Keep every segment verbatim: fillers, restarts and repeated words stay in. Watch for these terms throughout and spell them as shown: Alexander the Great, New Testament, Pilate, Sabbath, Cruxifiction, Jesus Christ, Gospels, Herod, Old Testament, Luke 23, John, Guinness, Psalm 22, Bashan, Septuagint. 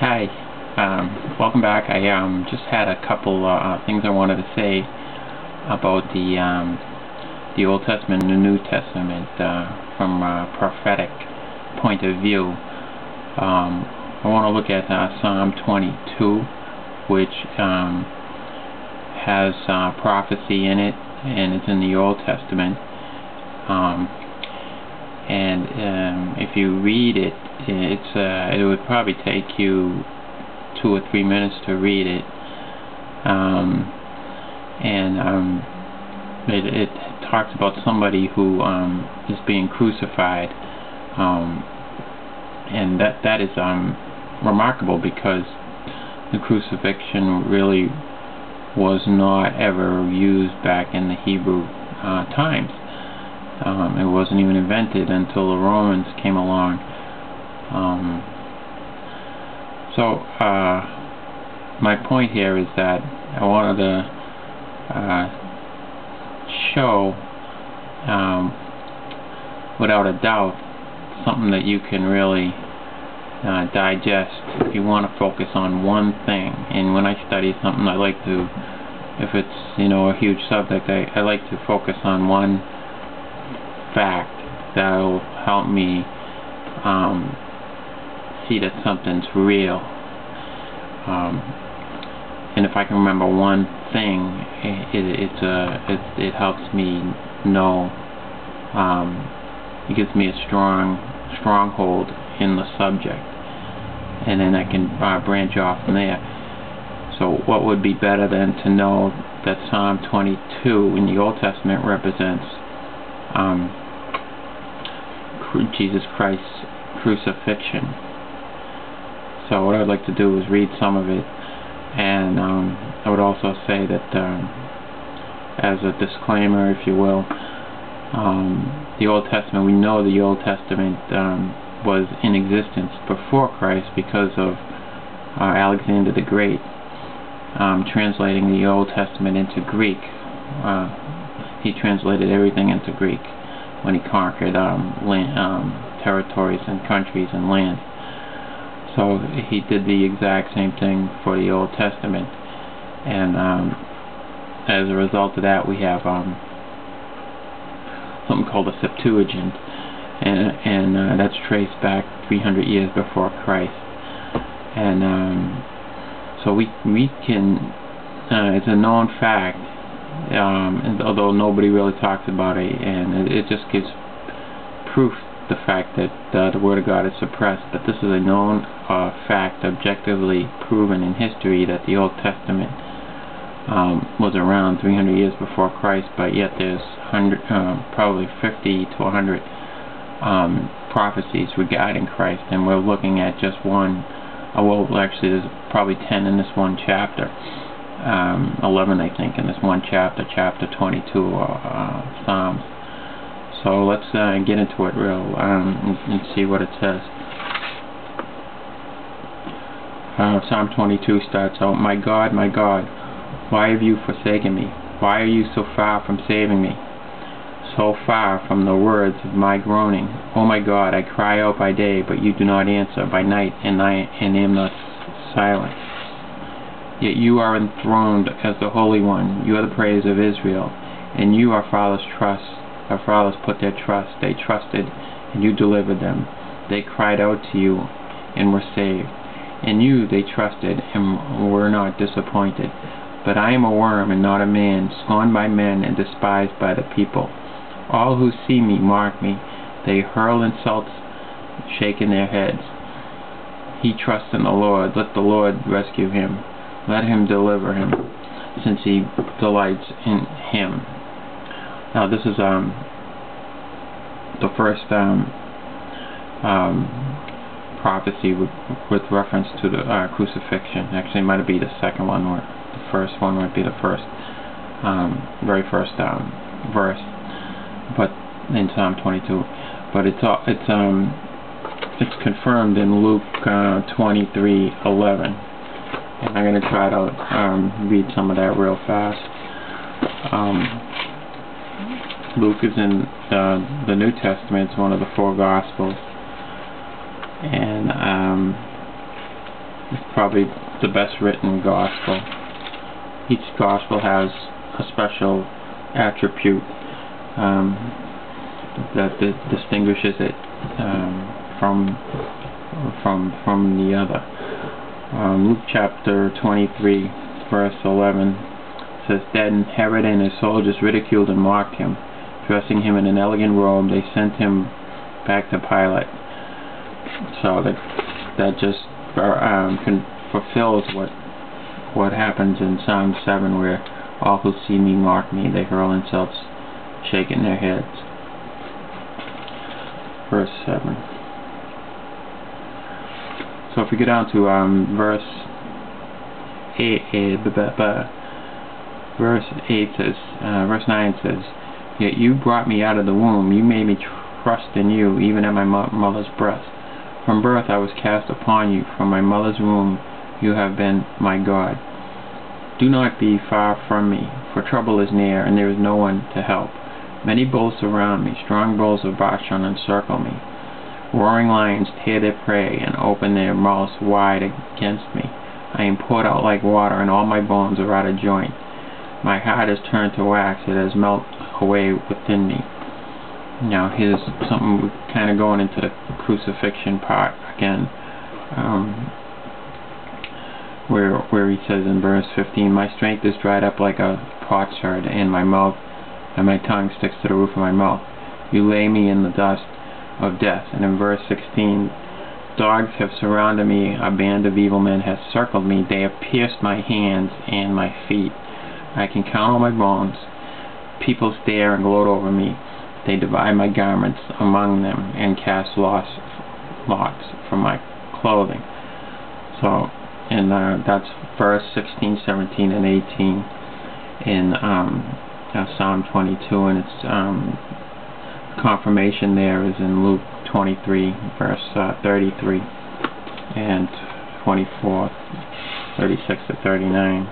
Hi, um, welcome back. I um, just had a couple uh, things I wanted to say about the um, the Old Testament and the New Testament uh, from a prophetic point of view. Um, I want to look at uh, Psalm twenty-two, which um, has uh, prophecy in it, and it's in the Old Testament. Um, and um, if you read it, it's uh, it would probably take you two or three minutes to read it, um, and um, it, it talks about somebody who um, is being crucified, um, and that that is um, remarkable, because the crucifixion really was not ever used back in the Hebrew uh, times. Um, it wasn't even invented until the Romans came along. Um, so uh, my point here is that I wanted to uh, show um, without a doubt something that you can really uh, digest if you want to focus on one thing. And when I study something, I like to, if it's you know a huge subject, I, I like to focus on one fact that will help me um, see that something's real, um, and if I can remember one thing, it, it, it's a, it, it helps me know, um, it gives me a strong stronghold in the subject, and then I can uh, branch off from there. So what would be better than to know that Psalm twenty-two in the Old Testament represents um, Jesus Christ's crucifixion. So what I'd like to do is read some of it, and um, I would also say that um, as a disclaimer, if you will, um, the Old Testament, we know the Old Testament um, was in existence before Christ because of uh, Alexander the Great um, translating the Old Testament into Greek. Uh, he translated everything into Greek when he conquered um, land, um, territories and countries and land. So he did the exact same thing for the Old Testament. And um, as a result of that, we have um, something called the Septuagint. And, and uh, that's traced back three hundred years before Christ. And um, so we, we can, uh, it's a known fact, Um, and although nobody really talks about it, and it, it just gives proof the fact that uh, the Word of God is suppressed. But this is a known uh, fact, objectively proven in history, that the Old Testament um, was around three hundred years before Christ, but yet there's hundred, uh, probably fifty to one hundred um, prophecies regarding Christ, and we're looking at just one. Uh, well, actually, there's probably ten in this one chapter. Um, eleven, I think, in this one chapter, chapter twenty-two of uh, Psalms. So let's uh, get into it real um, and, and see what it says. Uh, Psalm twenty-two starts out, "My God, my God, why have you forsaken me? Why are you so far from saving me? So far from the words of my groaning. Oh my God, I cry out by day, but you do not answer, by night, and I and am not silent. Yet you are enthroned as the Holy One. You are the praise of Israel. And you, our fathers, trust. Our fathers put their trust. They trusted, and you delivered them. They cried out to you, and were saved. In you they trusted, and were not disappointed. But I am a worm, and not a man, scorned by men, and despised by the people. All who see me mock me. They hurl insults, shaking their heads. He trusts in the Lord. Let the Lord rescue him. Let him deliver him, since he delights in him." Now this is um, the first um, um, prophecy with, with reference to the uh, crucifixion. Actually, it might be the second one, or the first one might be the first, um, very first um, verse, but in Psalm twenty-two. But it's uh, it's um, it's confirmed in Luke uh, twenty-three eleven. And I'm going to try to um, read some of that real fast. Um, Luke is in uh, the New Testament. It's one of the four Gospels. And um, It's probably the best written gospel. Each gospel has a special attribute um, that, that distinguishes it um, from from from the other. Um, Luke chapter twenty-three, verse eleven says, "Then Herod and his soldiers ridiculed and mocked him. Dressing him in an elegant robe, they sent him back to Pilate." So that that just um, can, fulfills what what happens in Psalm seven, where all who see me mock me; they hurl insults, shaking their heads. Verse seven. So if we go down to um, verse eight, eight b b b verse eight says, uh, verse nine says, "Yet you brought me out of the womb; you made me trust in you, even at my mo mother's breast. From birth I was cast upon you; from my mother's womb you have been my God. Do not be far from me, for trouble is near, and there is no one to help. Many bulls surround me, strong bulls of Bashan encircle me. Roaring lions tear their prey and open their mouths wide against me. I am poured out like water, and all my bones are out of joint. My heart is turned to wax, it has melted away within me." Now here's something kind of going into the crucifixion part again. Um, Where, where he says in verse fifteen, "My strength is dried up like a potsherd, and my mouth and my tongue sticks to the roof of my mouth. You lay me in the dust of death." And in verse sixteen, "Dogs have surrounded me, a band of evil men has circled me. They have pierced my hands and my feet. I can count all my bones. People stare and gloat over me. They divide my garments among them and cast lots from my clothing." So. And uh, that's verse sixteen, seventeen, and eighteen in um, uh, Psalm twenty-two, and its um, confirmation there is in Luke twenty-three, verse uh, thirty-three, and twenty-four, thirty-six to thirty-nine.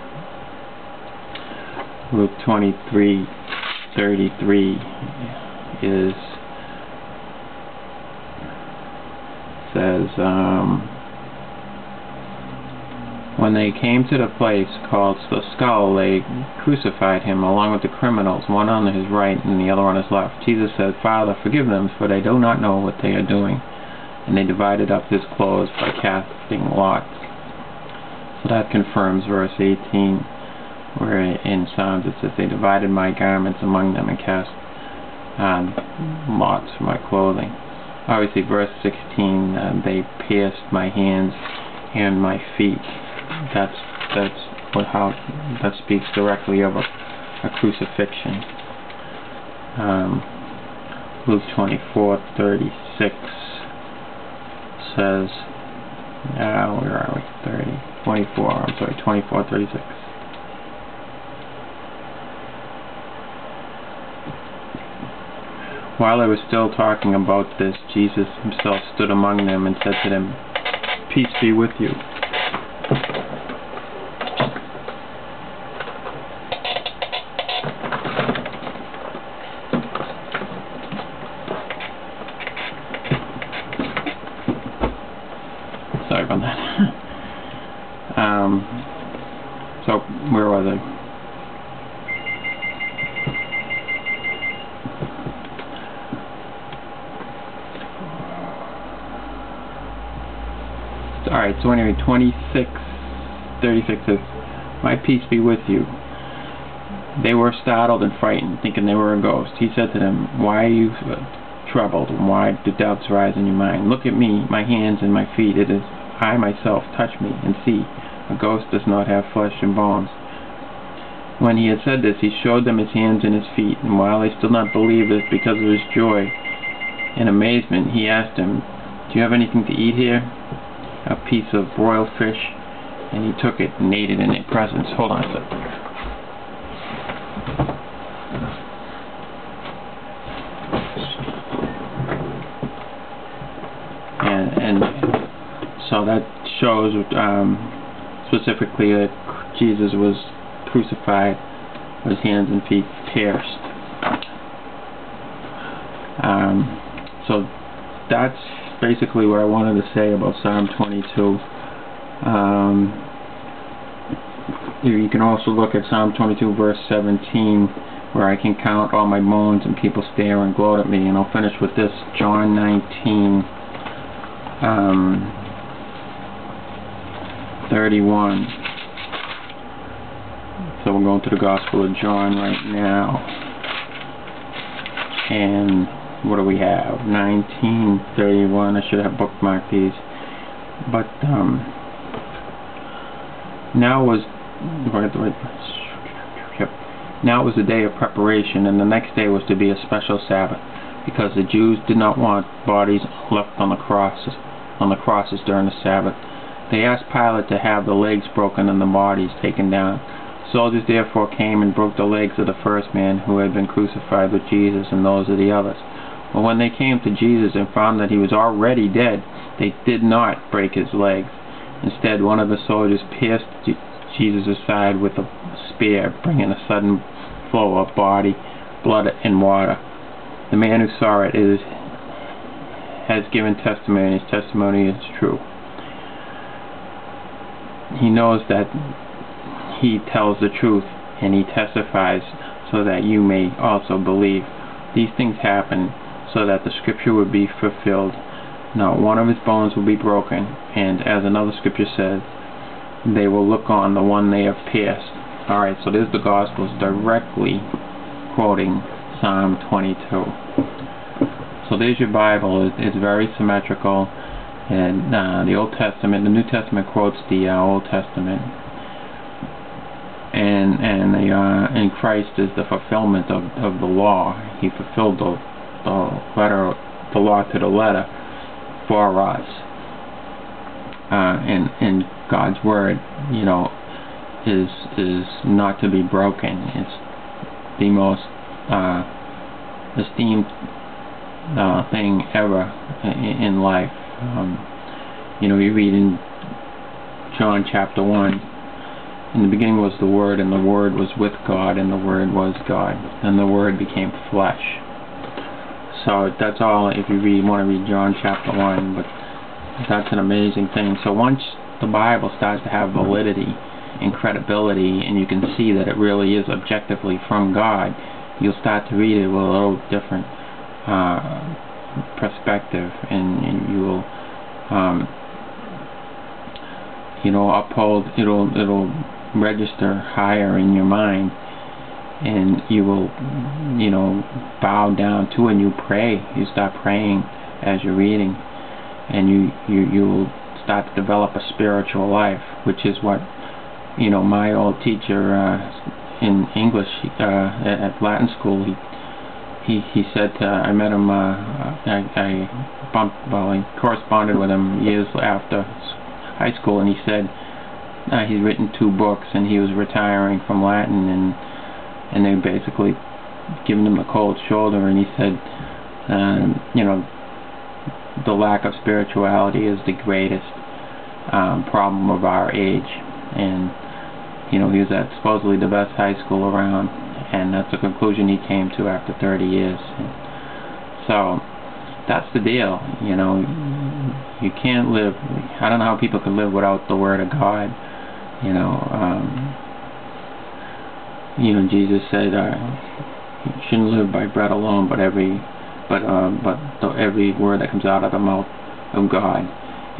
Luke twenty-three, thirty-three is says. Um, "When they came to the place called the Skull, they crucified him along with the criminals, one on his right and the other on his left. Jesus said, 'Father, forgive them, for they do not know what they are doing.' And they divided up his clothes by casting lots." So that confirms verse eighteen, where in Psalms it says, "They divided my garments among them and cast um, lots for my clothing." Obviously, verse sixteen, uh, "They pierced my hands and my feet." That's that's what how that speaks directly of a, a crucifixion. Um, Luke twenty-four thirty-six says, uh, where are we? Thirty twenty-four. I'm sorry, twenty-four thirty-six. "While they were still talking about this, Jesus himself stood among them and said to them, 'Peace be with you.'" Sorry about that. um, so, where was I? Alright, so anyway, twenty-six, thirty-six says, "My peace be with you." They were startled and frightened, thinking they were a ghost. He said to them, "Why are you troubled, and why do doubts rise in your mind? Look at me, my hands and my feet. It is I myself. Touch me and see. A ghost does not have flesh and bones." When he had said this, he showed them his hands and his feet. And while they still not believed this because of his joy and amazement, he asked them, "Do you have anything to eat here?" A piece of broiled fish. And he took it and ate it in their presence. Hold on a second. So that shows um, specifically that Jesus was crucified with his hands and feet pierced. Um, so that's basically what I wanted to say about Psalm twenty-two. Um, you can also look at Psalm twenty-two verse seventeen, where I can count all my bones and people stare and gloat at me. And I'll finish with this, John nineteen thirty-one. So we're going to the Gospel of John right now. And what do we have? nineteen thirty-one. I should have bookmarked these. But um, now was right, right, Now it was the day of preparation, and the next day was to be a special Sabbath, because the Jews did not want bodies left on the crosses, on the crosses during the Sabbath. They asked Pilate to have the legs broken and the bodies taken down. Soldiers therefore came and broke the legs of the first man who had been crucified with Jesus, and those of the others. But when they came to Jesus and found that he was already dead, they did not break his legs. Instead, one of the soldiers pierced Jesus' side with a spear, bringing a sudden flow of body, blood, and water. The man who saw it is, has given testimony. His testimony is true. He knows that he tells the truth, and he testifies so that you may also believe. These things happen so that the scripture would be fulfilled. Not one of his bones will be broken, and as another scripture says, they will look on the one they have pierced. Alright, so there's the Gospels directly quoting Psalm twenty-two. So there's your Bible. It's very symmetrical. And uh, the Old Testament, the New Testament quotes the uh, Old Testament. And and the, uh, and Christ is the fulfillment of, of the law. He fulfilled the, the, letter, the law to the letter for us. Uh, and and God's word, you know, is is not to be broken. It's the most uh, esteemed uh, thing ever in, in life. Um, you know, we read in John chapter one, in the beginning was the Word, and the Word was with God, and the Word was God, and the Word became flesh. So that's all. If you read, want to read John chapter one, but that's an amazing thing. So once the Bible starts to have validity and credibility, and you can see that it really is objectively from God, you'll start to read it with a little different uh, perspective, and, and you will, um, you know, uphold. It'll it'll register higher in your mind, and you will, you know, bow down to it. And you pray. You start praying as you're reading, and you you you will start to develop a spiritual life, which is what, you know, my old teacher uh, in English uh, at Latin school, he he, he said, uh, I met him, uh, I, I bumped, well, I corresponded with him years after high school, and he said uh, he's written two books, and he was retiring from Latin, and and they basically giving him a cold shoulder, and he said, um, you know, the lack of spirituality is the greatest um, problem of our age. And, you know, he was at supposedly the best high school around, and that's the conclusion he came to after thirty years. And so that's the deal. You know, you can't live, I don't know how people can live without the Word of God. You know, um, you know, Jesus said, uh, you shouldn't live by bread alone, but every But uh, but the, every word that comes out of the mouth of God.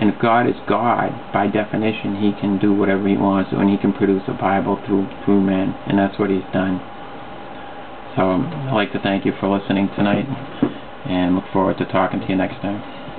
And if God is God, by definition, He can do whatever He wants, and He can produce a Bible through through men, and that's what He's done. So I'd like to thank you for listening tonight, and look forward to talking to you next time.